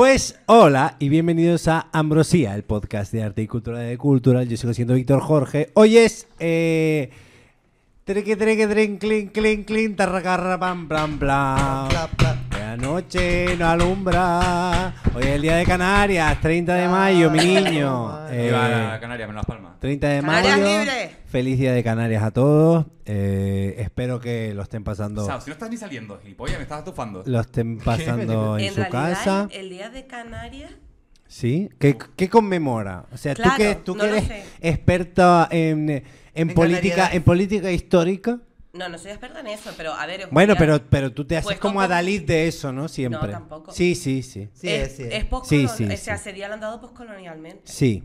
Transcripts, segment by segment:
Pues hola y bienvenidos a Ambrosía, el podcast de arte y cultura de Cultural. Yo sigo siendo Víctor Jorge. Hoy es... Treque, treque, tren, clin, clin, clin, tarracarra, pam, pam, pam. La noche no alumbra. Hoy es el Día de Canarias, 30 de mayo, mi niño. Viva Canarias, menos Palmas. 30 de mayo. Libre. Feliz Día de Canarias a todos. Espero que lo estén pasando. O sea, si no estás ni saliendo, gilipollas, me estás estufando. Lo estén pasando en su casa. El Día de Canarias. ¿Sí? ¿Qué conmemora? O sea, claro, tú que eres experta en política histórica. No, no soy experta en eso, pero a ver... Bueno, pero tú te haces pues como adalid de eso, ¿no? Siempre. No, tampoco. Sí. Es postcolonial. Sí, sí, o sea, ese día lo han dado postcolonialmente. Sí.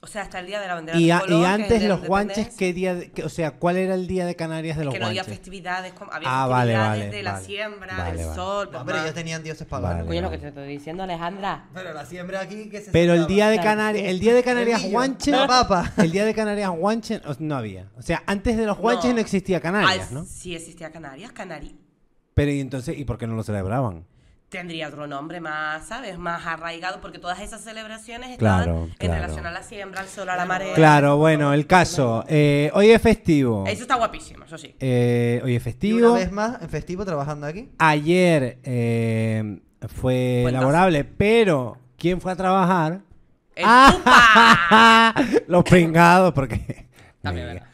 O sea, hasta el día de la bandera de Colón. Y antes los guanches, ¿qué día? O sea, ¿cuál era el día de Canarias de los guanches? Que no había festividades, había festividades de la siembra, del sol... No, pero ellos tenían dioses paganos. Coño, lo que te estoy diciendo, Alejandra. Pero la siembra aquí... que se Pero el día, el día de Canarias guanche no había. O sea, antes de los guanches no existía Canarias, ¿no? Sí existía Canarias, Canarias. Pero y entonces, ¿y por qué no lo celebraban? Tendría otro nombre más, ¿sabes? Más arraigado, porque todas esas celebraciones estaban en relación a la siembra, al sol, a la marea. Claro, bueno, el caso. Hoy es festivo. Eso está guapísimo, eso sí. Hoy es festivo. Y una vez más, en festivo, trabajando aquí. Ayer fue laborable, pero ¿quién fue a trabajar? ¡El Tupa! Los pringados, porque... También, ¿verdad?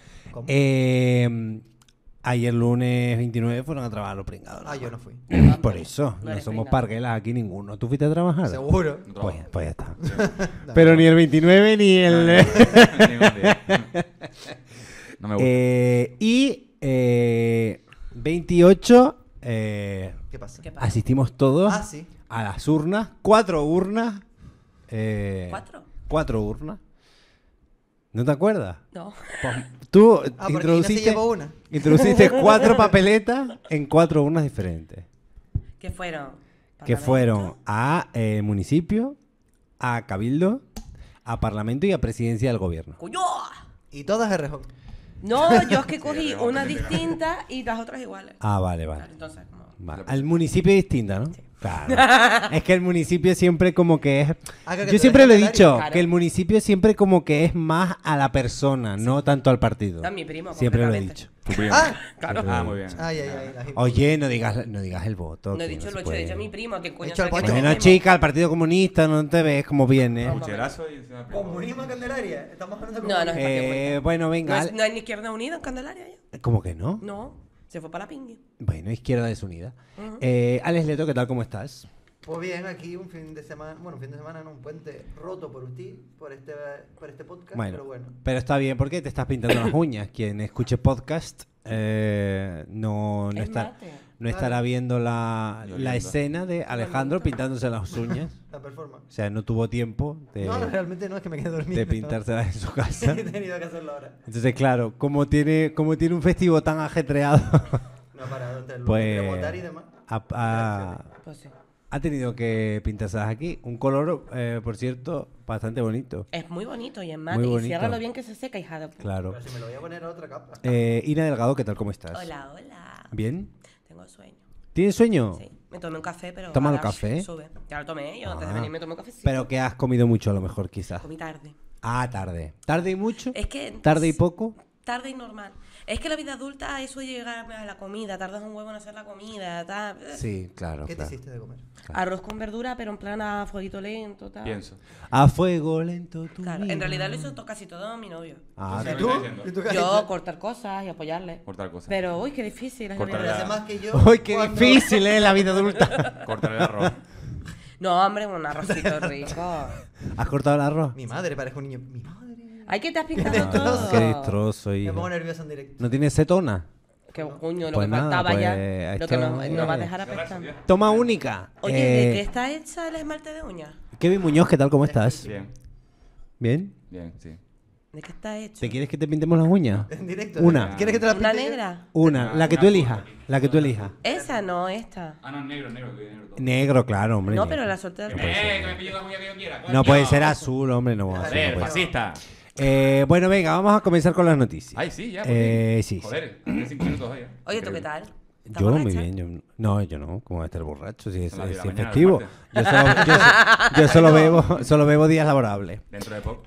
Ayer lunes 29 fueron a trabajar los pringados. Ah, yo no fui. Por eso, no somos parguelas aquí ninguno. ¿Tú fuiste a trabajar? Seguro. Pues ya está. Sí. Pero ni el 29 ni el... No me gusta. Y 28... ¿Qué pasa? Asistimos todos a las urnas. 4 urnas. ¿Cuatro urnas? ¿No te acuerdas? No. Tú introduciste 4 papeletas en 4 urnas diferentes. ¿Qué fueron? Que fueron a municipio, a cabildo, a parlamento y a presidencia del gobierno. ¡Coño! Y todas de Rajoy. No, yo es que cogí unas distintas y las otras iguales. Ah, vale. Claro, entonces, vale. Al municipio es distinta, ¿no? Sí. Claro. Es que el municipio siempre como que es... Yo siempre lo he dicho, que el municipio siempre como que es más a la persona, no tanto al partido. A mi primo. Siempre lo he dicho. Ah, claro. Ah, muy bien. Ay. Oye, no digas el voto. No he dicho el voto, he dicho a mi primo. Bueno, chica, el Partido Comunista, no te ves como viene. Cucherazo y... ¿Comunismo en Candelaria? Estamos hablando de... No, no es... Bueno, venga. ¿No hay ni Izquierda Unida en Candelaria? ¿Cómo que no? No. Se fue para la pingue. Bueno, Izquierda Desunida. Uh-huh. Alex Leto, ¿qué tal? ¿Cómo estás? Pues bien, aquí un fin de semana, bueno, un puente roto por usted, por este podcast, bueno, pero bueno. Pero está bien, porque te estás pintando las uñas. Quien escuche podcast no estará viendo la escena de Alejandro pintándose las uñas. La performance. O sea, no tuvo tiempo de... No, realmente no, es que me quedé dormido. De pintárselas en su casa. He tenido que hacerlo ahora. Entonces, claro, como tiene un festivo tan ajetreado... No ha parado entre el lunes, votar y demás. Ha tenido que pintárselas aquí. Un color, por cierto, bastante bonito. Es muy bonito y es mate. Y ciérralo bien que se seca, hija de... Claro. Pero si me lo voy a poner a otra capa. Ina Delgado, ¿qué tal? ¿Cómo estás? Hola. ¿Bien? Tengo sueño. ¿Tienes sueño? Sí, me tomé un café, pero... ¿Tomas café? Sube. Ya lo tomé, yo antes de venir me tomé un café. Pero que has comido mucho a lo mejor, quizás. Comí tarde. Ah, tarde. ¿Tarde y mucho? Es que... ¿Tarde y poco? Tarde y normal. Es que la vida adulta, eso de llegar a la comida, tardas un huevo en hacer la comida, tal. Sí, claro. ¿Qué te hiciste de comer? Claro. Arroz con verdura, pero en plan a fueguito lento, tal. Pienso. A fuego lento, tú. Claro, en realidad lo hizo casi todo mi novio. Ah, ¿y tú? Yo cortar cosas y apoyarle. Cortar cosas. Pero, uy, qué difícil. Uy, qué difícil, la vida adulta. Cortar el arroz. No, hombre, un arrocito rico. ¿Has cortado el arroz? Mi madre, parece un niño. Mi madre. Ay, que te has pintado todo. Qué destrozo, hijo. Me pongo nervioso en directo. ¿No tienes acetona? Qué coño, lo que faltaba ya. Lo que nos va a dejar apestar. Toma única. Oye, ¿de qué está hecha el esmalte de uñas? Kevin Muñoz, ¿qué tal? ¿Cómo estás? Bien. ¿Bien? Bien, sí. ¿De qué está hecho? ¿Te quieres que te pintemos las uñas? En directo. Una. ¿Quieres que te las pinte? ¿Una negra? Una, la que tú elijas. La que tú elijas. Esa no, esta. Ah, no, negro. Negro, claro, hombre. No, pero la suerte del... Que me pillo las uñas que yo quiera. No puede ser azul, hombre, no. Fascista. Bueno, venga, vamos a comenzar con las noticias. Ay, sí, ya. Joder, 5 minutos hoy. Oye, ¿tú qué tal? Yo borracha? Muy bien. Yo, no, yo no. ¿Cómo va a estar borracho? Si es festivo. Yo solo bebo días laborables. Dentro de poco.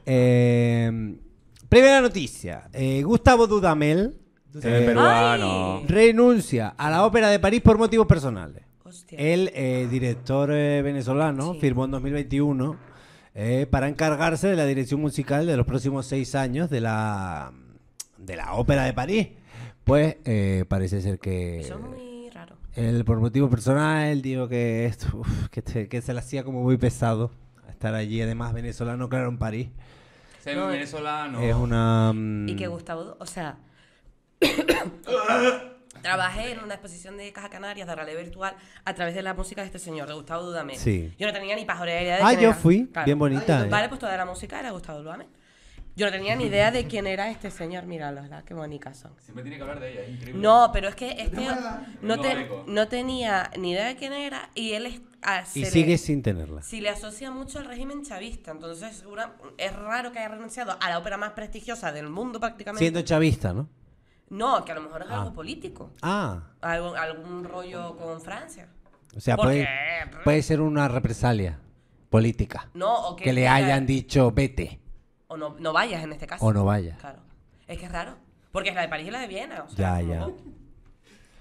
Primera noticia. Gustavo Dudamel, peruano, renuncia a la Ópera de París por motivos personales. Hostia. El director venezolano firmó en 2021 para encargarse de la dirección musical de los próximos 6 años de la Ópera de París. Pues parece ser que... Eso es muy raro. Él, por motivo personal, dijo que esto, que se le hacía como muy pesado estar allí. Además, venezolano, claro, en París. Se ve venezolano. Es una... Y que Gustavo, o sea... Trabajé en una exposición de Caja Canarias de realidad virtual a través de la música de este señor, de Gustavo Dudamel. Sí. Yo no tenía ni pajorea idea de quién era. Fui, claro. Bien bonita. Vale, pues toda la música era Gustavo Dudamel. Yo no tenía ni idea de quién era este señor. Míralo, ¿verdad? Qué bonitas son. Siempre tiene que hablar de ella, es increíble. No, pero es que este no tenía ni idea de quién era y él... Y sigue sin tenerla. Si le asocia mucho al régimen chavista. Entonces es raro que haya renunciado a la ópera más prestigiosa del mundo prácticamente. Siendo chavista, ¿no? No, que a lo mejor es algo político. Algún rollo con Francia. O sea, puede ser una represalia política. No, o que le hayan dicho vete. O no vayas en este caso. O no vayas. Claro. Es que es raro. Porque es la de París y la de Viena. O sea, ya. Mira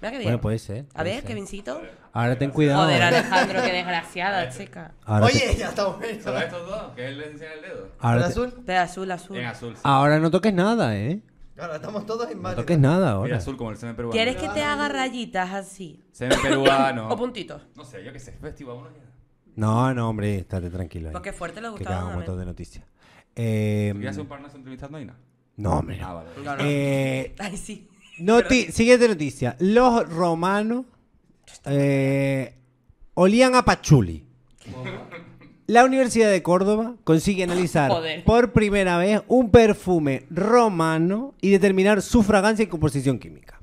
qué bien. Bueno, puede ser. A ver, Kevincito. Ahora ten cuidado. Joder, Alejandro, qué desgraciada, chica. Oye, ya estamos viendo. ¿Solo estos dos? ¿Qué le dicen el dedo? ¿El azul? De azul, azul. En azul, sí. Ahora no toques nada, ¿eh? Ahora estamos todos en mano. No toques nada ahora. El azul como el semen peruano. ¿Quieres que te haga rayitas así? Semen peruano. O puntitos. No sé, yo qué sé. Festivo a uno ya. No, hombre, estate tranquilo. Porque fuerte le gustaba. Que haga un montón de noticias. ¿Querías hacer un par de entrevistas, Noina? No, hombre. Ah, vale. No. Ay, sí. Siguiente noticia. Los romanos olían a Pachuli. La Universidad de Córdoba consigue analizar por primera vez un perfume romano y determinar su fragancia y composición química.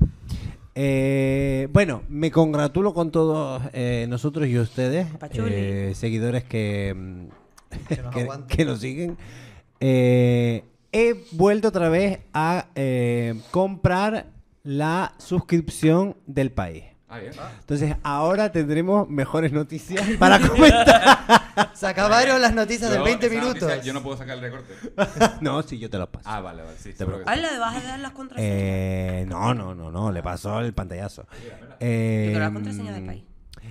Bueno, me congratulo con todos nosotros y ustedes, seguidores que nos siguen. He vuelto otra vez a comprar la suscripción del país. Entonces ahora tendremos mejores noticias para comentar. Se acabaron las noticias en 20 minutos. Yo no puedo sacar el recorte. No, sí, yo te lo paso. Ah, vale, sí. ¿Ah, le vas a dar las contraseñas? No, le pasó el pantallazo. Las contraseñas del país.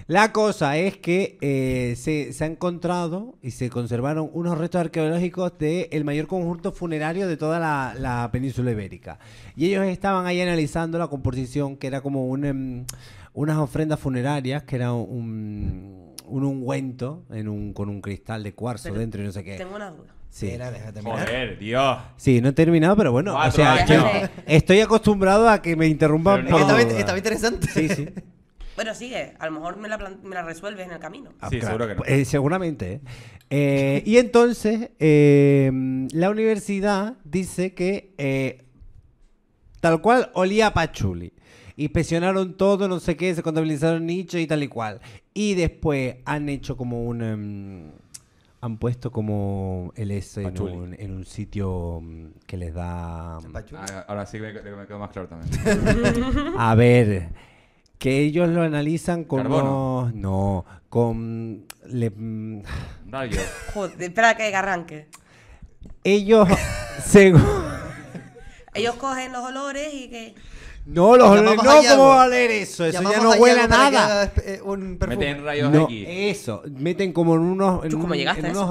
La cosa es que se ha encontrado y se conservaron unos restos arqueológicos del mayor conjunto funerario de toda la península ibérica. Y ellos estaban ahí analizando la composición, que era como unas ofrendas funerarias, que era un ungüento con un cristal de cuarzo dentro y no sé qué. Tengo una duda. Sí. Joder, Dios. Sí, no he terminado, pero bueno. O sea, yo estoy acostumbrado a que me interrumpan. No. Estaba interesante. Sí. Bueno, sigue. A lo mejor me la resuelves en el camino. Sí, claro. Seguro que no. Seguramente. Y entonces, la universidad dice que tal cual olía a pachuli. Inspeccionaron todo, no sé qué, se contabilizaron nichos y tal y cual. Y después han hecho como han puesto como el S en un sitio que les da... Ahora sí que me quedó más claro también. A ver... Que ellos lo analizan con unos... No, con... Rayo. Joder, espera que arranque. Ellos... Ellos cogen los olores y que... No, los olores no, ¿cómo va a oler eso? Eso ya no huele a nada. Meten rayos aquí. Eso, meten como en unos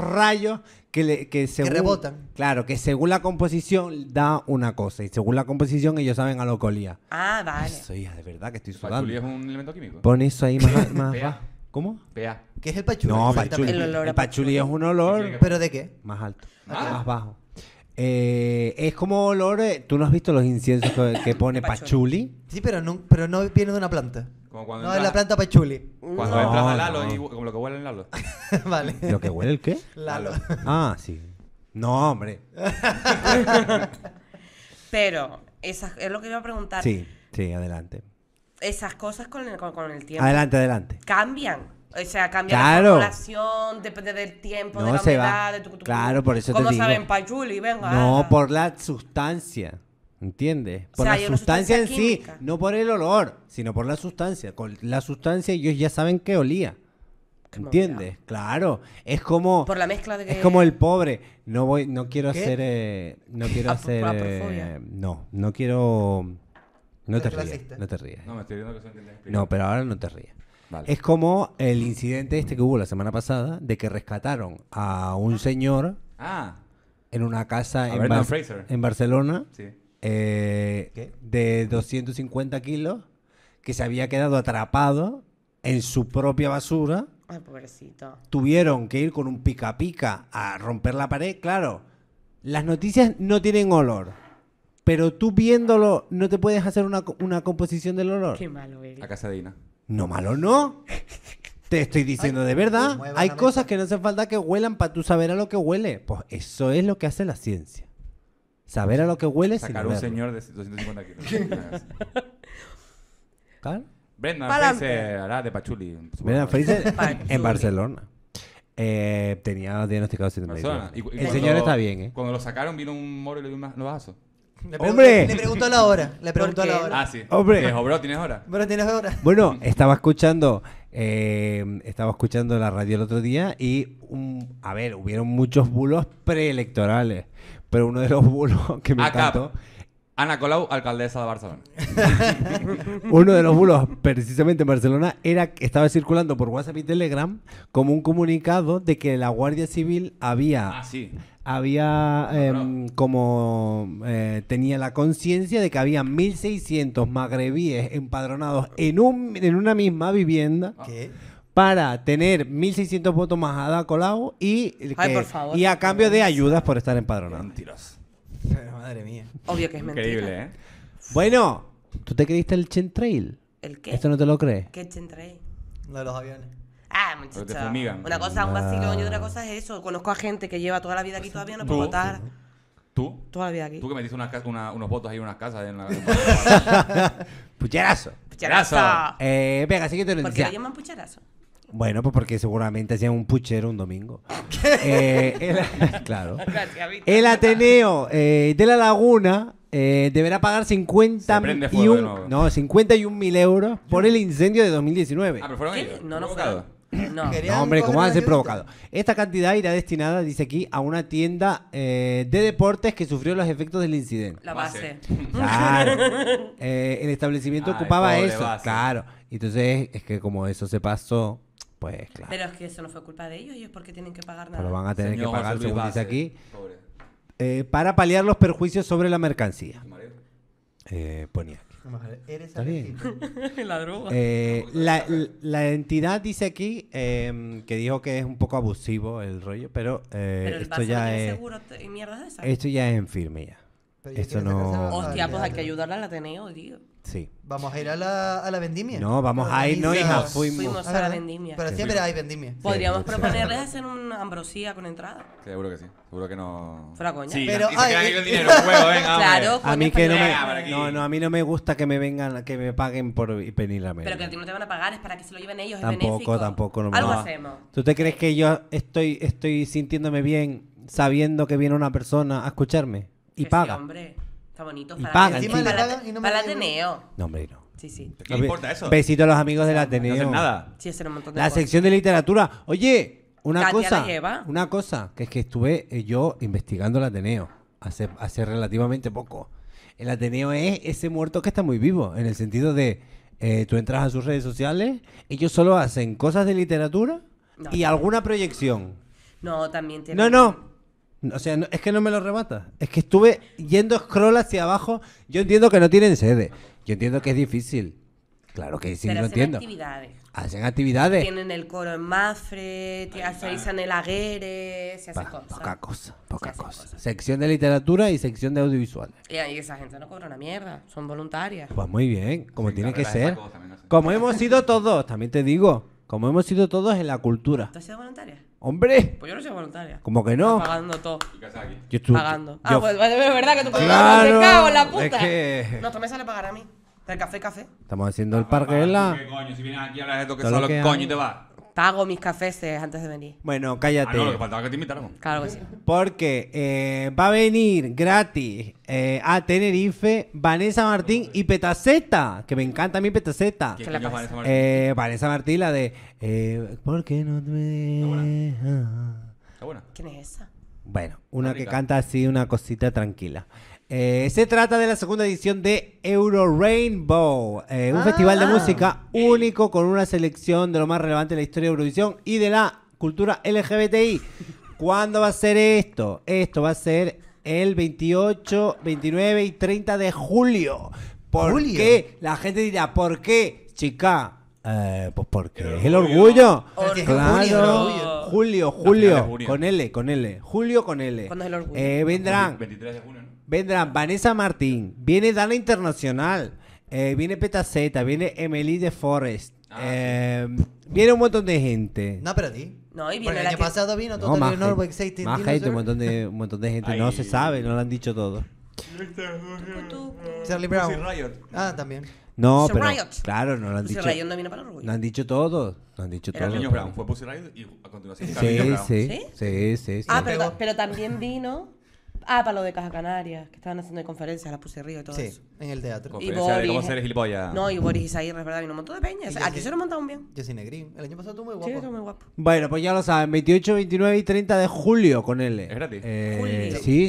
rayos que rebotan. Claro, que según la composición da una cosa y según la composición ellos saben a lo que olía. Ah, vale. Eso, hija, de verdad que estoy sudando. ¿Pachuli es un elemento químico? Pon eso ahí más PA. ¿Cómo? PA. ¿Qué es el pachuli? No, pachuli. El pachuli es un olor. ¿Pero de qué? Más alto, más bajo. Es como olor. ¿Tú no has visto los inciensos que pone pachuli? Sí, pero no viene de una planta. Como cuando no, es la planta pachuli. Cuando entras a Lalo y como lo que huele el Lalo. Vale. ¿Lo que huele el qué? Lalo. Ah, sí. No, hombre. Pero es lo que iba a preguntar. Sí, adelante. Esas cosas con el tiempo. Adelante. Cambian. O sea, cambia la población, depende del tiempo, de la humedad, de tu... Claro, por eso te digo. ¿Cómo saben pachuli? Venga. No, por la sustancia. ¿Entiendes? Por la sustancia en sí, no por el olor, sino por la sustancia. Con la sustancia ellos ya saben que olía. ¿Entiendes? Claro. Es como... Por la mezcla de que... Es como el pobre. No voy... No quiero hacer... no quiero hacer... no. No quiero... No te rías. No te rías. No, me estoy viendo que eso no, pero ahora no te rías. Vale. Es como el incidente este que hubo la semana pasada de que rescataron a un señor en una casa en Barcelona de 250 kilos que se había quedado atrapado en su propia basura. Ay, pobrecito. Tuvieron que ir con un pica-pica a romper la pared. Claro, las noticias no tienen olor, pero tú viéndolo no te puedes hacer una composición del olor. Qué malo eres. A casadina. No, malo no. Te estoy diciendo, de verdad, hay cosas que no hace falta que huelan para tú saber a lo que huele. Pues eso es lo que hace la ciencia. Saber a lo que huele sin verlo. Sacar un señor de 250 kilos. ¿Claro? Brendan Fraser hará de Pachuli. Brendan Fraser en Barcelona. Tenía diagnosticado síndrome de Down. El señor está bien, ¿eh? Cuando lo sacaron vino un moro y le dio unos vasos. ¡Hombre! Le preguntó la hora. Le preguntó la hora. Ah, sí. ¡Hombre! Dijo, bro, ¿tienes hora? Bro, ¿tienes hora? Bueno, estaba escuchando la radio el otro día y, a ver, hubieron muchos bulos preelectorales, pero uno de los bulos que me encantó... Ana Colau, alcaldesa de Barcelona. Uno de los bulos, precisamente en Barcelona, era que estaba circulando por WhatsApp y Telegram como un comunicado de que la Guardia Civil había... tenía la conciencia de que había 1.600 magrebíes empadronados en una misma vivienda. ¿Qué? Para tener 1.600 votos más a Ada Colau y a cambio de ayudas por estar empadronados. Mentiroso. Pero madre mía. Obvio que es mentira. Increíble, ¿eh? Bueno, ¿tú te creíste el Chentrail? ¿El qué? ¿Esto no te lo crees? ¿Qué Chentrail? Lo de los aviones. Ah, muchacho. Una cosa es un vacilón y otra cosa es eso. Conozco a gente que lleva toda la vida aquí todavía no puedo votar. ¿Tú? Toda la vida aquí. Tú que metiste unos votos ahí en unas casas. Pucherazo. Pucherazo. Venga, así que te lo decía. ¿Por qué lo llaman pucherazo? Bueno, pues porque seguramente hacían un puchero un domingo. Claro. El Ateneo de La Laguna deberá pagar 51.000 euros por el incendio de 2019. Ah, pero fueron ellos. No, no fueron. No, hombre, ¿cómo van a ser provocados? Esta cantidad irá destinada, dice aquí, a una tienda de deportes que sufrió los efectos del incidente. La base. Claro. El establecimiento ocupaba eso. Base. Claro. Entonces, es que como eso se pasó... Pues, claro. Pero es que eso no fue culpa de ellos, porque tienen que pagar nada. Pero van a tener que pagar, según dice aquí, para paliar los perjuicios sobre la mercancía. Ponía aquí. Eres la droga. La entidad dice aquí que dijo que es un poco abusivo el rollo, pero esto ya es... Seguro y mierdas de esas. Esto ya es en firme ya. Esto no... Hostia, pues hay que ayudarla al Ateneo, tío. Sí. ¿Vamos a ir a la vendimia? No, vamos a ir, no, hija. Fuimos a la vendimia. Pero siempre hay vendimia. Podríamos proponerles hacer una ambrosía con entrada. Seguro que sí. Seguro que no. Fuera coña. Sí, pero el dinero, juego, venga. Claro, a mí que no me... No, a mí no me gusta que me vengan, que me paguen por venir a mí. Pero que a ti no te van a pagar, es para que se lo lleven ellos, es benéfico. Tampoco. No, algo hacemos. ¿Tú te crees que yo estoy sintiéndome bien sabiendo que viene una persona a escucharme y paga? Hombre. Está bonito. Y pagan. Para el Ateneo. No, hombre, no. Sí. ¿Qué importa eso? Besito a los amigos del Ateneo. No hacen nada. Sí, hacen un montón de cosas. La sección de literatura. Oye, una cosa, que es que estuve yo investigando el Ateneo hace relativamente poco. El Ateneo es ese muerto que está muy vivo, en el sentido de tú entras a sus redes sociales, ellos solo hacen cosas de literatura y alguna proyección. No, también tiene... No. O sea, es que no me lo rebata. Es que estuve yendo scroll hacia abajo. Yo entiendo que no tienen sede. Yo entiendo que es difícil. Claro que sí, lo entiendo. Pero hacen actividades. Tienen el coro en Mafre, realizan el Aguere, se hace cosas. Poca cosa. Sección de literatura y sección de audiovisuales. Y esa gente no cobra una mierda, son voluntarias. Pues muy bien, como sí, tiene que ser. Como hemos sido todos, también te digo, como hemos sido todos en la cultura. ¿Tú has sido voluntaria? ¡Hombre! Pues yo no soy voluntaria. ¿Cómo que no? Pagando todo. Yo estuve pagando. Pues es verdad que tú pagas. ¡Claro! ¡Me cago en la puta! Es que... No, esto me sale pagar a mí. Del café. Estamos haciendo el parque de la... ¿Qué coño? Si vienes aquí a hablar de esto que solo coño te va. Pago mis cafés antes de venir. Bueno, cállate. Ah, no, lo que faltaba que te invitaran. Claro que sí. Porque va a venir gratis a Tenerife Vanessa Martín y Petaceta, que me encanta a mí Petaceta. ¿Qué coño es Vanessa Martín? Vanessa Martín, la de... ¿Por qué no te dejas? ¿Está buena? ¿Quién es esa? Bueno, una que canta así una cosita tranquila. Se trata de la segunda edición de Euro Rainbow, un festival de música único con una selección de lo más relevante de la historia de Eurovisión y de la cultura LGBTI. ¿Cuándo va a ser esto? Esto va a ser el 28, 29 y 30 de julio. ¿Por qué? La gente dirá, ¿por qué, chica? Pues porque es el orgullo. Claro. Julio, con L. Julio con L. ¿Cuándo es el orgullo? Vendrán. 23 de junio, ¿no? Vendrán Vanessa Martín, viene Dana Internacional, viene Petaceta, viene Emily DeForest, sí. Viene un montón de gente. No, pero a ti. No, y viene el año pasado vino todo el Norway 16. Más gente, un montón de gente. Ay. No se sabe, no lo han dicho todo. Charlie Brown. Pussy Riot. Ah, también. No, pero claro, no lo han dicho. Pussy Riot no vino para el orgullo. No han dicho todo. No han dicho todo. Charlie Brown fue Pussy Riot y a continuación. Sí. Ah, pero también vino. Ah, para lo de Caja Canarias, que estaban haciendo conferencias, las puse río y todo eso. Sí, en el teatro. Conferencia de cómo ser gilipollas. No, y Boris Isaías, es verdad, vino un montón de peñas. Aquí se lo montaron bien. Yo soy Negrín. El año pasado tú muy guapo. Sí, tú muy guapo. Bueno, pues ya lo saben, 28, 29 y 30 de julio con él. Es gratis.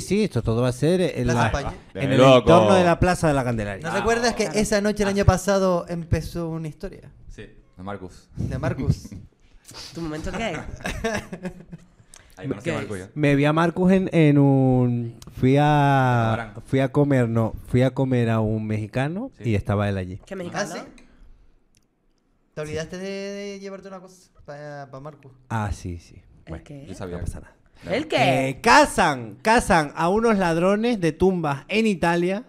Sí, esto todo va a ser en el entorno de la Plaza de la Candelaria. ¿No recuerdas que esa noche el año pasado empezó una historia? Sí, de Marcus. ¿Tu momento qué hay? Me vi a Marcus en un... Fui a comer a un mexicano, sí. Y estaba él allí. ¿Qué mexicano? ¿Ah, sí? ¿Te olvidaste de llevarte una cosa para Marcus? Ah, sí. Bueno, yo sabía. No pasa nada. ¿El qué? Cazan a unos ladrones de tumbas en Italia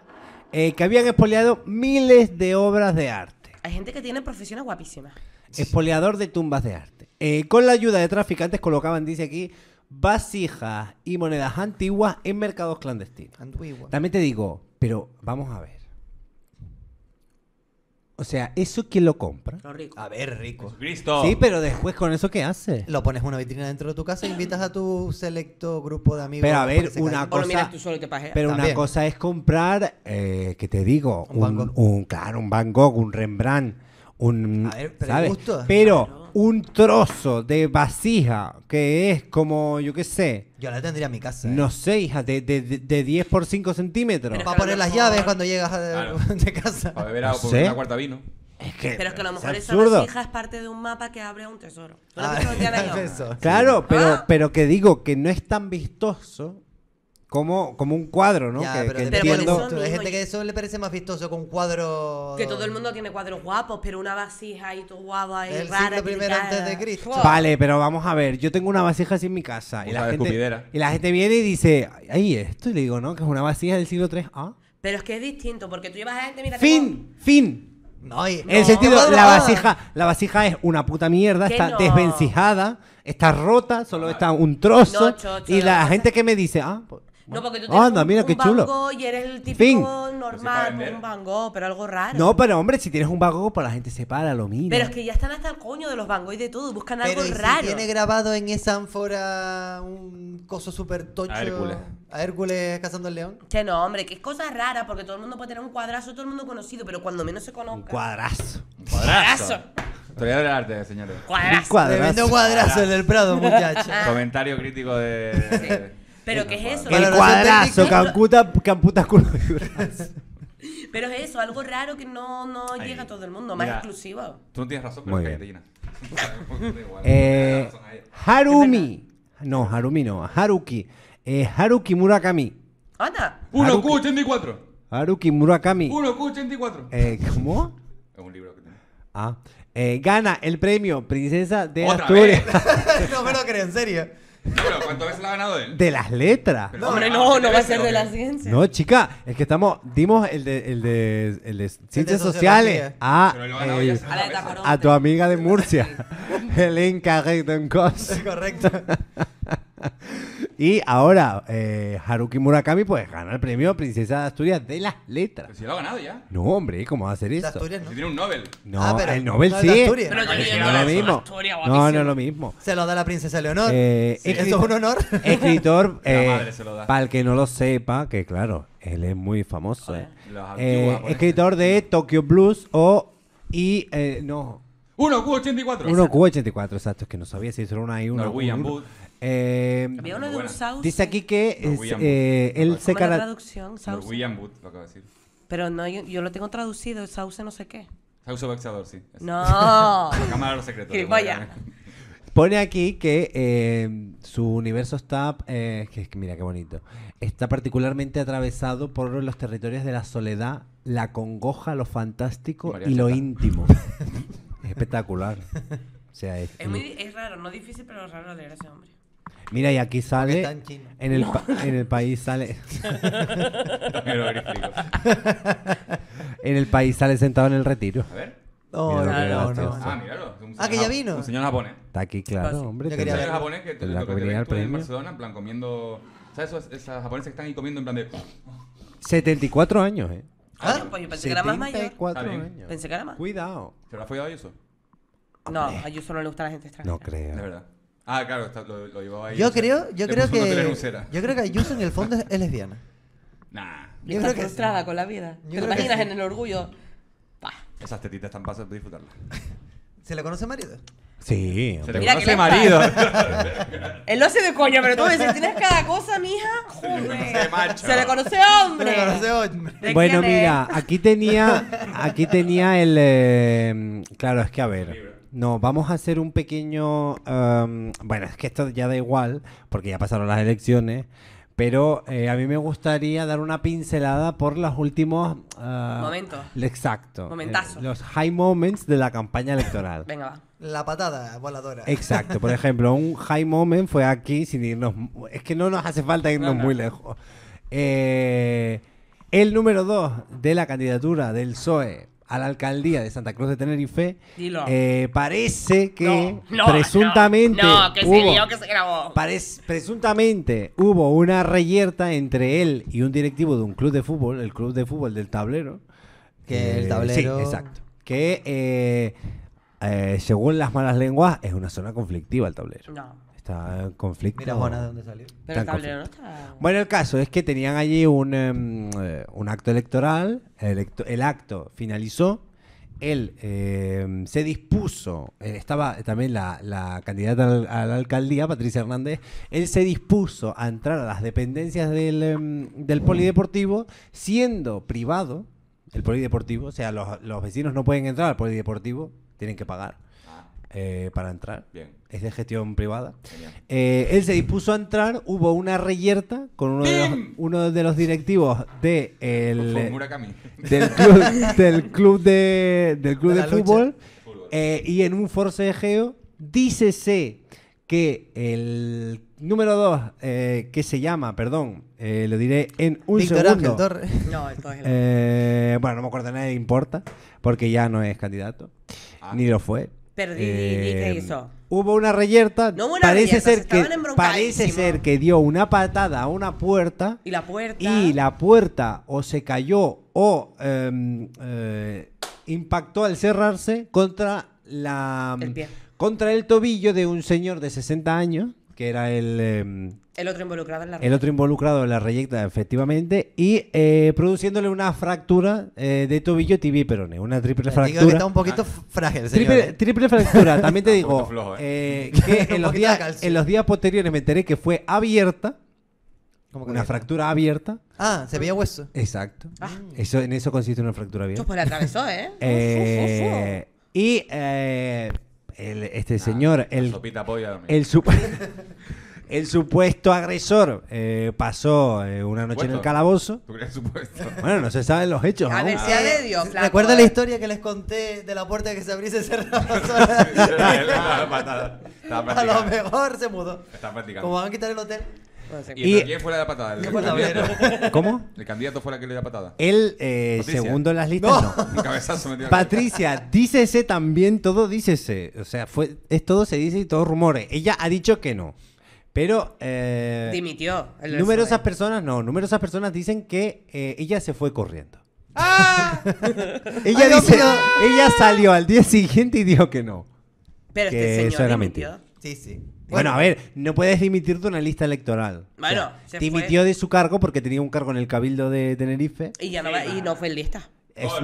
que habían expoliado miles de obras de arte. Hay gente que tiene profesiones guapísimas. Expoliador de tumbas de arte. Con la ayuda de traficantes colocaban, dice aquí... vasijas y monedas antiguas en mercados clandestinos. También te digo, pero vamos a ver. O sea, ¿eso quién lo compra? Lo rico. A ver, rico. Cristo. Sí, pero después con eso, ¿qué hace? Lo pones en una vitrina dentro de tu casa e invitas a tu selecto grupo de amigos. Pero a ver, una cosa... Pero una cosa es comprar, ¿qué te digo? Un Van Gogh, un Rembrandt, un... A ver, pero ¿sabes? Gusto. Pero... un trozo de vasija que es como, yo qué sé. Yo la tendría en mi casa. No sé, hija, de 10 por 5 centímetros. Para poner las llaves cuando llegas de casa. Para beber agua, por una cuarta vino. Es que, pero es que a lo mejor esa vasija es parte de un mapa que abre a un tesoro. Claro, pero que digo que no es tan vistoso. Como un cuadro, ¿no? Ya, pero hay gente que eso le parece más vistoso que un cuadro... Que todo el mundo tiene cuadros guapos, pero una vasija y todo guapo ahí rara... El siglo I antes de Cristo. Vale, pero vamos a ver, yo tengo una vasija así en mi casa. Pues y la gente viene y dice, ahí esto, y le digo, ¿no? Que es una vasija del siglo III. ¿Ah? Pero es que es distinto, porque tú llevas a gente... Mira, ¡Fin! No, en el sentido, la vasija es una puta mierda, está desvencijada, está rota, solo está un trozo. No, y la gente que me dice, no, porque tú tienes un Van Gogh y eres el típico normal, un Van Gogh, pero algo raro. No, pero hombre, si tienes un Van Gogh, pues la gente se para, lo mira. Pero es que ya están hasta el coño de los Van Gogh y de todo, buscan algo raro. Si tiene grabado en esa ánfora un coso súper tocho. A Hércules cazando al león. Que no, hombre, que es cosa rara, porque todo el mundo puede tener un cuadrazo, todo el mundo conocido, pero cuando menos se conozca. Un cuadrazo. Historia del arte, señores. Cuadrazo. Tremendo cuadrazo en el Prado, muchachos. Comentario crítico de... Pero ¿qué es eso? El cuadrazo, camputa culo de cuadrazo. Pero es eso, algo raro que no llega a todo el mundo, más exclusivo. Tú no tienes razón, pero es que Haruki Murakami. Anda. 1Q84. Haruki Murakami. 1Q84. ¿Cómo? Es un libro que tiene. Gana el premio Princesa de Asturias. No me lo creo, en serio. Pero, ¿cuántas veces la ha ganado él? De las letras. Pero, hombre, no va a ser de la ciencia. No, chica, es que dimos el de ciencias sociales a tu amiga de Murcia, Helen Carretón Cos. Correcto. Y ahora Haruki Murakami pues gana el premio Princesa de Asturias de las letras. Pero si lo ha ganado ya. No, hombre, ¿cómo va a hacer eso? Asturias, ¿no? Si tiene un Nobel. No, ah, pero el Nobel sí. Asturias. Pero no es lo mismo. Asturias, no, no es lo mismo. Se lo da la princesa Leonor. Sí, eso es un honor. Escritor, para el que no lo sepa, que claro, él es muy famoso. Oye, escritor de Tokyo Blues o... Y, no... 1Q84. 1Q84, exacto. Es que no sabía si eso era una y una. Norwegian Wood. Había uno de un South. Dice aquí que es, él se traducción, Norwegian Wood, lo acabo de decir. Pero no, yo lo tengo traducido, Sauce no sé qué. Sauce boxeador, sí. Es. No. La cámara de los secretos. Vaya. Pone aquí que su universo está, que mira qué bonito, está particularmente atravesado por los territorios de la soledad, la congoja, lo fantástico María y Chata. Lo íntimo. Espectacular. O sea, es raro, no difícil, pero raro leer a ese hombre. Mira, y aquí sale en el país sale en el país sale sentado en el retiro. A ver. Oh, no. Ah, míralo. Que ya vino. Un señor japonés. Está aquí, claro, hombre. Un señor japonés que estuvo en Barcelona, en plan comiendo, ¿sabes? Esas japonesas que están ahí comiendo en plan de 74 años, ¿eh? Ah, pues yo pensé que era más mayor. Años. Pensé que era más. Cuidado. ¿Pero la fue a Ayuso? No, a Ayuso no le gusta la gente extraña. No creo. De verdad. Ah, claro, lo llevaba ahí. Yo creo que Ayuso en el fondo es lesbiana. Nah. Yo creo que frustrada con la vida. ¿Te imaginas en el orgullo? Bah. Esas tetitas están pasas de disfrutarlas. ¿Se la conoce marido? Sí. Se le conoce marido. Él lo hace de coña, pero tú dices, tienes cada cosa, mija. Joder. Se le conoce hombre. Se le conoce hombre. Bueno, mira, aquí tenía el... claro, es que a ver... No, vamos a hacer un pequeño... bueno, es que esto ya da igual, porque ya pasaron las elecciones, pero a mí me gustaría dar una pincelada por los últimos... momentos. Exacto. Momentazos. Los high moments de la campaña electoral. Venga, va. La patada voladora. Exacto. Por ejemplo, un high moment fue aquí sin irnos... Es que no nos hace falta irnos muy lejos. El número 2 de la candidatura del PSOE a la alcaldía de Santa Cruz de Tenerife, parece que presuntamente hubo una reyerta entre él y un directivo de un club de fútbol, el club de fútbol del Tablero, que el Tablero, sí, exacto, que según las malas lenguas es una zona conflictiva el Tablero. Está en conflicto. Mira, Juana, ¿de dónde salió? Pero el Tablero no está... Bueno, el caso es que tenían allí un acto electoral. El acto finalizó. Él se dispuso. Estaba también la candidata a la alcaldía, Patricia Hernández. Él se dispuso a entrar a las dependencias del polideportivo, siendo privado el polideportivo. O sea, los vecinos no pueden entrar al polideportivo, tienen que pagar. Para entrar. Bien. Es de gestión privada. Él se dispuso a entrar, hubo una reyerta con uno de los directivos del club de fútbol y en un forcejeo dícese que el número 2 que se llama, perdón, lo diré en un segundo. Bueno, no me acuerdo, nada importa porque ya no es candidato ni lo fue. Perdí, ¿qué hizo? Hubo una reyerta, parece ser que dio una patada a una puerta y la puerta o se cayó o impactó al cerrarse contra el tobillo de un señor de 60 años que era el otro involucrado en la reyerta. El otro involucrado en la reyerta, efectivamente, y produciéndole una fractura de tobillo, tibia y peroné. Una triple fractura. Digo que está un poquito frágil, señor. Triple fractura. También te digo flojo, que en los días posteriores me enteré que fue abierta. Como una fractura abierta. Ah, se veía hueso. Exacto. Ah. Eso, en eso consiste una fractura abierta. Pues la atravesó, ¿eh? Y este señor... El supuesto agresor pasó una noche en el calabozo. ¿Tú crees supuesto? Bueno, no se saben los hechos. A ver, sea de Dios. ¿Recuerda la historia que les conté de la puerta que se abría y se cerraba sola? A lo mejor se mudó. Está practicando. Como van a quitar el hotel. ¿Y quién fue la de la patada? ¿Cómo? ¿El candidato fue la que le dio la patada? Él, segundo en las listas, no. Cabezazo metido. Patricia, dícese también, todo dícese. O sea, todo se dice y todos rumores. Ella ha dicho que no. Pero dimitió. Numerosas personas, numerosas personas dicen que ella se fue corriendo. ¡Ah! Ella dice, ella salió al día siguiente y dijo que no. Pero que este señor eso era mentira. Sí, sí. Bueno, a ver, no puedes dimitir de una lista electoral. Bueno, o sea, dimitió de su cargo porque tenía un cargo en el Cabildo de Tenerife. Y ya no, y no fue en lista.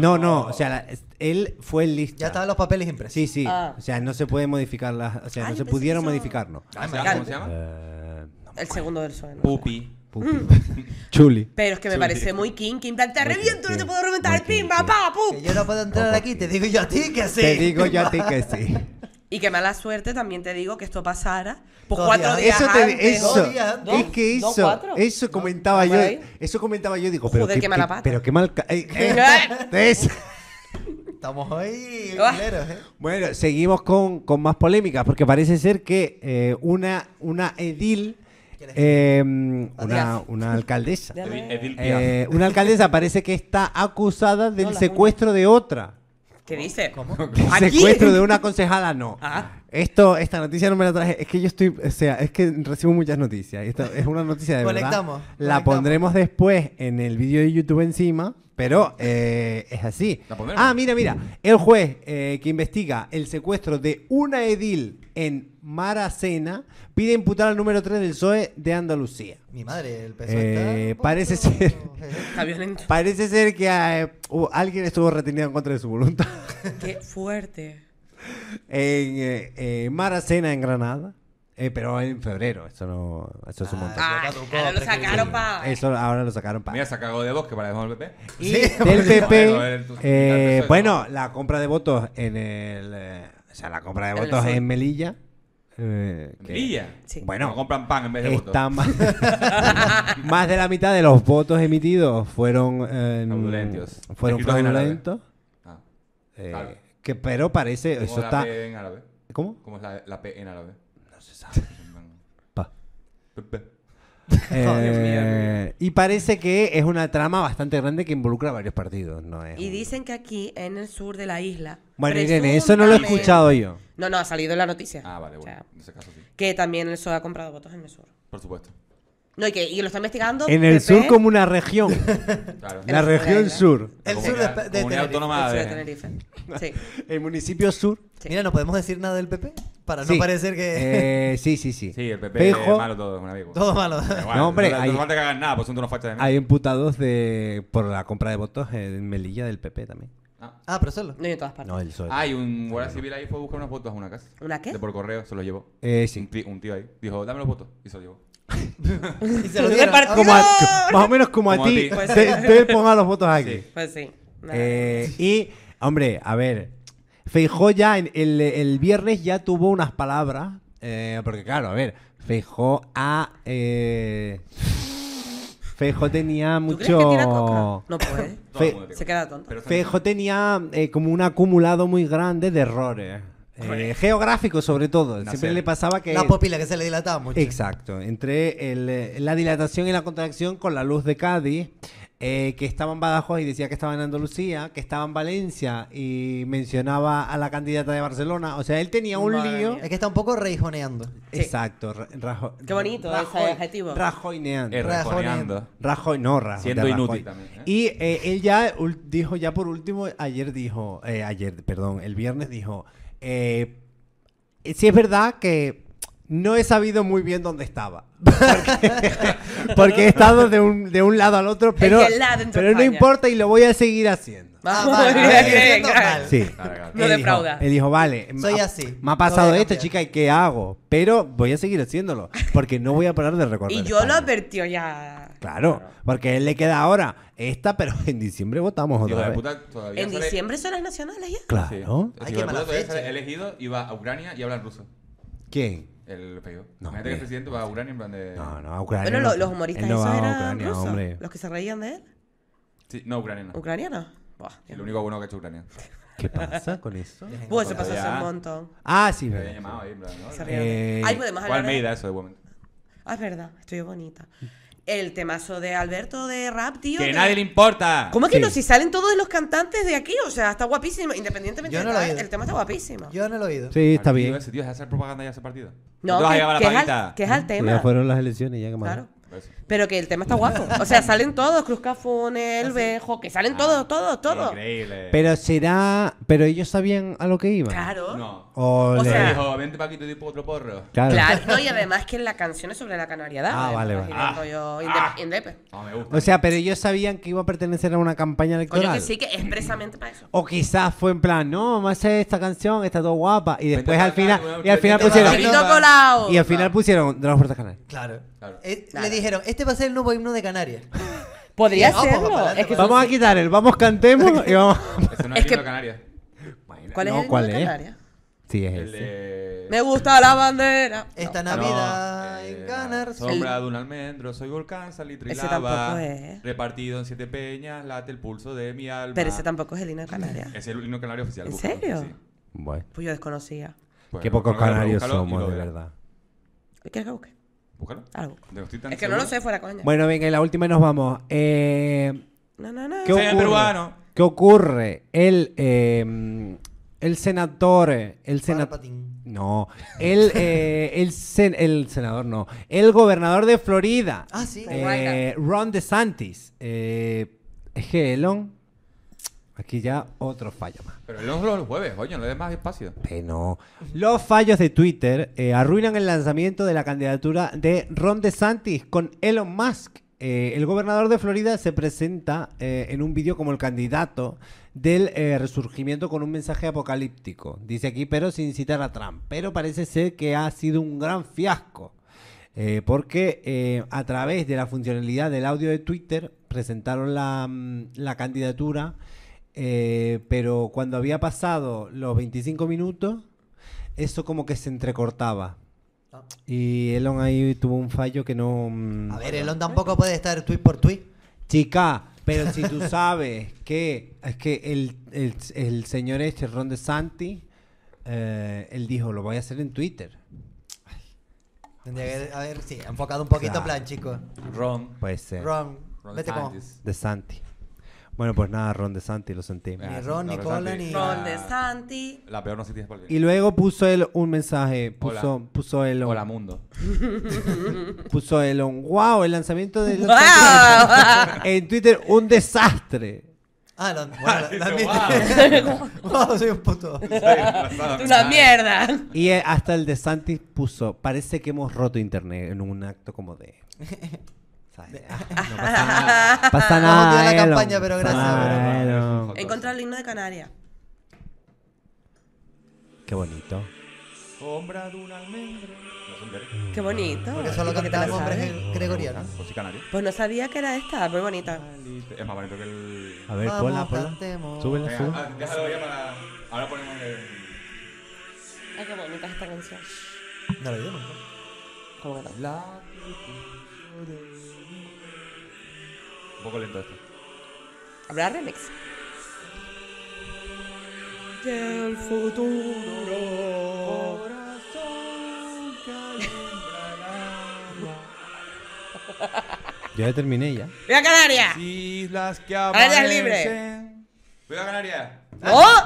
No, o sea, él fue el lista. Ya estaban los papeles impresos. Sí, sí. Ah. O sea, no se puede modificar las. O sea, no se pudieron modificar, no. Ah, ¿cómo se llama? El segundo del suelo. Pupi. Chuli. Pero es que me parece muy kinky. En plan, te reviento, no te puedo reventar el pimba, papu. Yo no puedo entrar aquí, te digo yo a ti que sí. Te digo yo a ti que sí. Y qué mala suerte, también te digo, que esto pasara por 4 días antes. Es que eso comentaba yo. Eso comentaba yo, digo, pero qué mala pata. Pero qué mal... Estamos hoy claros, ¿eh? Bueno, seguimos con más polémicas, porque parece ser que una edil... una alcaldesa. Una alcaldesa parece que está acusada del secuestro de otra. ¿Qué dice? ¿Cómo? El secuestro de una concejala, no. Ah. Esta noticia no me la traje. Es que yo estoy... O sea, es que recibo muchas noticias. Esta es una noticia de verdad. La pondremos después en el vídeo de YouTube encima, pero es así. Ah, mira. El juez que investiga el secuestro de una edil en Maracena pide imputar al número 3 del PSOE de Andalucía. Mi madre, el PSOE está... Parece ser... Parece ser que alguien estuvo retenido en contra de su voluntad. ¡Qué fuerte! En Maracena, en Granada. Pero en febrero, eso no... Eso es un montón. Ahora lo sacaron para... Ahora lo sacaron para... Mira, se cagó de bosque para dejar el PP. Y del PP... Bueno, la compra de votos en el... O sea, la compra de votos en Melilla... ¿Melilla? Sí. Bueno, no, compran pan en vez de votos. Más de la mitad de los votos emitidos fueron... Fraudulentos. Fueron fraudulentos. Claro. Que pero parece... ¿Cómo eso está... P en árabe? ¿Cómo? ¿Cómo es la P en árabe? No se sabe. Pa. Y parece que es una trama bastante grande que involucra varios partidos, ¿no? Y dicen que aquí, en el sur de la isla... Bueno, Irene, eso no lo he escuchado yo. No, ha salido en la noticia. Ah, vale, bueno. O sea, en ese caso sí. Que también el PSOE ha comprado votos en el sur. Por supuesto. No, y lo está investigando... En el sur como una región. Claro. La región sur. El sur de Tenerife. Sí. El municipio sur. Sí. Mira, ¿no podemos decir nada del PP? Para no parecer que... Sí. Sí, el PP Feijó, es malo todo, es un amigo. Todo malo. Bueno, no, hombre, no falta que hagan nada, pues son unos fachas de mí. Hay imputados por la compra de votos en Melilla del PP también. Ah, pero solo. No, en todas partes. No, él solo. Hay un guardia civil ahí fue a buscar unos votos a una casa. ¿Una qué? De por correo, se los llevó. Sí. Un tío ahí dijo, dame los votos, y se los llevó. Y se los dieron. Más o menos como a ti. Pues te pongan los votos aquí. Sí. Pues sí. Y, hombre, a ver... Feijó ya el viernes ya tuvo unas palabras, porque claro, a ver, Feijó tenía mucho... ¿Tú crees que tira coca? No puede. Se queda tonto. Feijó tenía como un acumulado muy grande de errores. Geográfico sobre todo. No siempre le pasaba que... La pupila que se le dilataba mucho. Exacto. Entre la dilatación y la contracción con la luz de Cádiz, que estaba en Badajoz y decía que estaba en Andalucía, que estaba en Valencia y mencionaba a la candidata de Barcelona. O sea, él tenía un lío. Es que está un poco reijoneando. Sí. Exacto. Qué bonito ese adjetivo. Rajoineando. Rajoy, no, Rajoy. Siendo inútil también. Y él ya dijo, ya por último, el viernes dijo... sí es verdad que no he sabido muy bien dónde estaba porque he estado de un lado al otro, pero no importa y lo voy a seguir haciendo. No defrauda. Él dijo, vale, soy así. Me ha pasado esto, chica, ¿y qué hago? Pero voy a seguir haciéndolo porque no voy a parar de recordar. Y yo lo advertí ya. Claro, porque él le queda ahora esta, pero en diciembre votamos otra vez. ¿En diciembre son las nacionales ya? Claro. Hay que ser elegido y va a Ucrania y habla en ruso. ¿Quién? El Feijó. Imagínate que el presidente va a Ucrania en plan de... No, a Ucrania. Bueno, los humoristas esos eran rusos. Los que se reían de él. Sí, no, ucranianos. ¿Ucranianos? El único bueno que ha hecho Ucrania. ¿Qué pasa con eso? Pues se pasó hace un montón. Ah, sí, verdad. Se reían. Algo de más. ¿Cuál medida eso de momento? Ah, es verdad. Estoy bonita. el temazo de Alberto de rap, tío. Que nadie le importa. ¿Cómo que sí? No? Si salen todos los cantantes de aquí, o sea, está guapísimo. Independientemente de nada, el tema está guapísimo. Yo no lo he oído. Sí, está bien. Ese tío, ¿es hacer propaganda ya ese partido? No, que es al tema. Ya fueron las elecciones, ya que más. Claro. Pero que el tema está guapo. O sea, salen todos, Cruz Cafone, El Vejo, que salen todos. Increíble. Pero será... ¿Pero ellos sabían a lo que iban? Claro. No. Olé. O sea... Dijo, vente para aquí, te doy otro porro. Claro. No, y además que la canción es sobre la canariedad. Ah, vale. Me gusta. O sea, pero ellos sabían que iba a pertenecer a una campaña electoral. Coño, que sí, que expresamente para eso. O quizás fue en plan, no, más esta canción, está todo guapa. Y después al final... Y al final pusieron... Y al final pusieron de las puertas canarias. Claro. Le dijeron, este va a ser el nuevo himno de Canarias. Podría serlo. Vamos a quitar el vamos cantemos y vamos. Eso no es el himno de Canarias. ¿Cuál es el himno de Canarias? Sí, es ese. Me gusta la bandera. Esta Navidad en Canarias. Sombra de un almendro, soy volcán, salitre y lava. Repartido en 7 peñas, late el pulso de mi alma. Pero ese tampoco es el himno de Canarias. Es el himno canario oficial. ¿En serio? Bueno. Pues yo desconocía. Qué pocos canarios somos, de verdad. ¿Quieres que busque? Búscalo. Es que no lo sé, fuera coña. Bueno, venga, y la última y nos vamos. ¿Qué ocurre? El gobernador de Florida. Ah, sí. Ron DeSantis. Es que Elon... Aquí ya otro fallo más. Pero Elon los jueves, coño, no le des más espacio. Que no. Los fallos de Twitter arruinan el lanzamiento de la candidatura de Ron DeSantis con Elon Musk. El gobernador de Florida se presenta en un vídeo como el candidato del resurgimiento con un mensaje apocalíptico. Dice aquí, pero sin citar a Trump. Pero parece ser que ha sido un gran fiasco. Porque a través de la funcionalidad del audio de Twitter presentaron la candidatura... pero cuando había pasado los 25 minutos, eso como que se entrecortaba. Y Elon ahí tuvo un fallo que no... A ver, Elon tampoco puede estar tweet por tweet. Chica, pero si tú sabes que... Es que el señor este, Ron DeSantis, él dijo, lo voy a hacer en Twitter. Tendría que haber, sí, enfocado un poquito, claro. En plan, chicos. Ron. Puede ser. Ron DeSantis. Bueno, pues nada, Ron DeSantis, lo sentí. Ni Ron, ni Cola, ni... Ron DeSantis. La peor no se tiene por aquí. Y luego puso él un mensaje. Puso Elon. Hola, mundo. Puso Elon. ¡Wow! El lanzamiento de... ¡Wow! En Twitter, un desastre. Ah, ¡Wow! Soy un puto. ¡Tú una mierda! Y hasta el DeSantis puso... Parece que hemos roto internet en un acto como de... No pasa nada. La campaña, pero gracias. Encontré el himno de Canarias. Qué bonito. Sombra de un almendro. Qué bonito. Porque eso es lo que cantaban hombres gregorianos. Pues no sabía que era esta, muy bonita. Es más bonito que el... A ver, ponla. Súbela, súbela. Déjalo ya para... Ahora ponemos el... Ay, qué bonita esta canción. No la oí, ¿no? ¿Cómo que no? Un poco lento esto. ¿Habrá remix? Del futuro corazón calumbra. Ya terminé ya. ¡Voy a Canarias! Islas que aparecen. ¡Canarias libre! ¡Voy a Canarias! ¡Oh!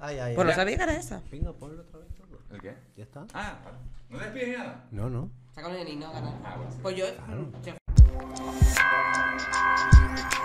Ay. Pues no sabía que era esa. Venga, ponlo otra vez. ¿El qué? ¿Ya está? Ah, vale. ¿No te despides nada? No. Sácalo de niño, Canarias. Pues yo... Claro. Pues yo...